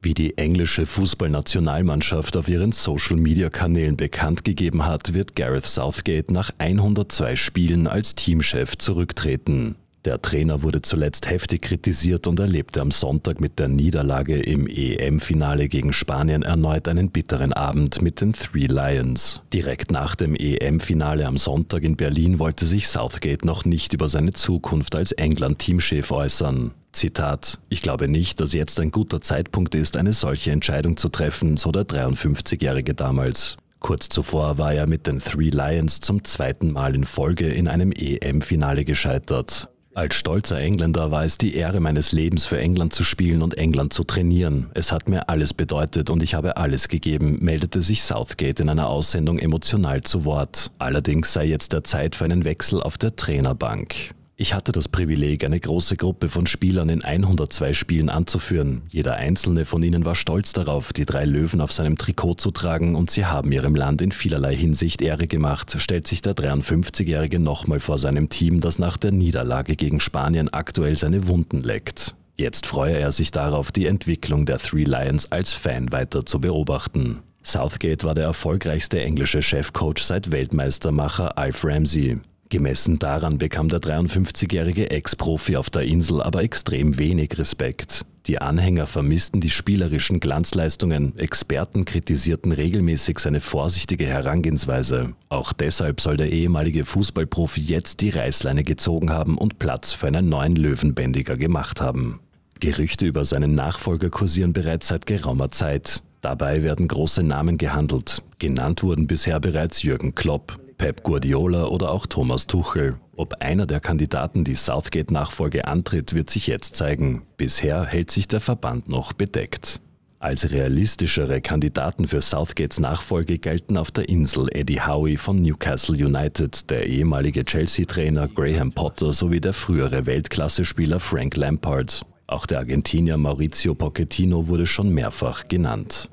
Wie die englische Fußballnationalmannschaft auf ihren Social-Media-Kanälen bekannt gegeben hat, wird Gareth Southgate nach 102 Spielen als Teamchef zurücktreten. Der Trainer wurde zuletzt heftig kritisiert und erlebte am Sonntag mit der Niederlage im EM-Finale gegen Spanien erneut einen bitteren Abend mit den ThreeLions. Direkt nach dem EM-Finale am Sonntag in Berlin wollte sich Southgate noch nicht über seine Zukunft als England-Teamchef äußern. Zitat: „Ich glaube nicht, dass jetzt ein guter Zeitpunkt ist, eine solche Entscheidung zu treffen", so der 53-Jährige damals. Kurz zuvor war er mit den ThreeLions zum zweiten Mal in Folge in einem EM-Finale gescheitert. „Als stolzer Engländer war es die Ehre meines Lebens, für England zu spielen und England zu trainieren. Es hat mir alles bedeutet und ich habe alles gegeben", meldete sich Southgate in einer Aussendung emotional zu Wort. Allerdings sei jetzt der Zeit für einen Wechsel auf der Trainerbank. „Ich hatte das Privileg, eine große Gruppe von Spielern in 102 Spielen anzuführen. Jeder einzelne von ihnen war stolz darauf, die drei Löwen auf seinem Trikot zu tragen, und sie haben ihrem Land in vielerlei Hinsicht Ehre gemacht", stellt sich der 53-Jährige nochmal vor seinem Team, das nach der Niederlage gegen Spanien aktuell seine Wunden leckt. Jetzt freue er sich darauf, die Entwicklung der ThreeLions als Fan weiter zu beobachten. Southgate war der erfolgreichste englische Chefcoach seit Weltmeistermacher Alf Ramsey. Gemessen daran bekam der 53-jährige Ex-Profi auf der Insel aber extrem wenig Respekt. Die Anhänger vermissten die spielerischen Glanzleistungen, Experten kritisierten regelmäßig seine vorsichtige Herangehensweise. Auch deshalb soll der ehemalige Fußballprofi jetzt die Reißleine gezogen haben und Platz für einen neuen Löwenbändiger gemacht haben. Gerüchte über seinen Nachfolger kursieren bereits seit geraumer Zeit. Dabei werden große Namen gehandelt. Genannt wurden bisher bereits Jürgen Klopp, Pep Guardiola oder auch Thomas Tuchel. Ob einer der Kandidaten die Southgate-Nachfolge antritt, wird sich jetzt zeigen. Bisher hält sich der Verband noch bedeckt. Als realistischere Kandidaten für Southgates Nachfolge galten auf der Insel Eddie Howe von Newcastle United, der ehemalige Chelsea-Trainer Graham Potter sowie der frühere Weltklasse-Spieler Frank Lampard. Auch der Argentinier Maurizio Pochettino wurde schon mehrfach genannt.